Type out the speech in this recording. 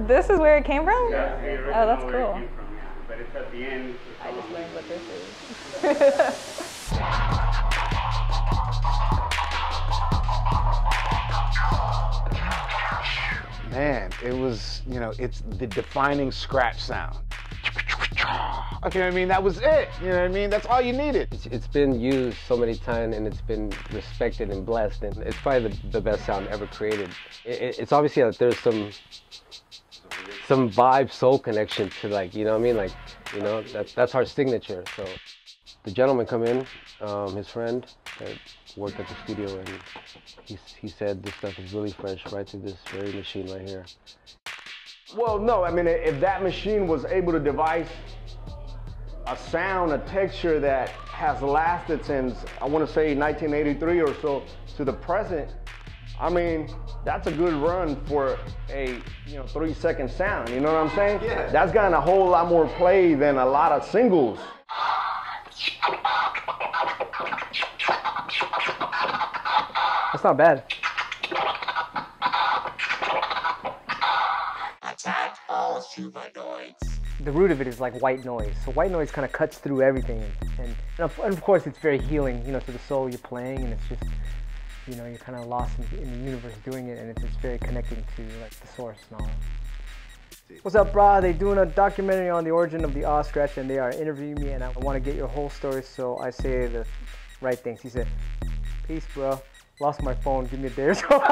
This is where it came from? Yeah, you already know that's cool. Where it came from, yeah. But it's at the end. I just learned what this is. Man, it was, you know, it's the defining scratch sound. You know what I mean? That was it. You know what I mean? That's all you needed. It's been used so many times, and it's been respected and blessed, and it's probably the best sound ever created. It's obviously that there's some vibe soul connection to, like, you know what I mean? Like, you know, that's our signature. So the gentleman come in, his friend that worked at the studio, and he said this stuff is really fresh right through this very machine right here. Well, no, I mean, if that machine was able to devise a sound, a texture that has lasted since, I want to say 1983 or so to the present, I mean, that's a good run for a, you know, 3-second sound, you know what I'm saying? Yeah. That's gotten a whole lot more play than a lot of singles. That's not bad. Attack all humanoids. The root of it is like white noise. So white noise kind of cuts through everything, and of course it's very healing, you know, to the soul you're playing, and it's just, you know, you're kind of lost in the universe doing it, and it's just very connecting to like the source and all. What's up, brah? They're doing a documentary on the origin of the Aw Scratch, and they are interviewing me, and I want to get your whole story, so I say the right things. He said, "Peace, bro. Lost my phone. Give me a day or so."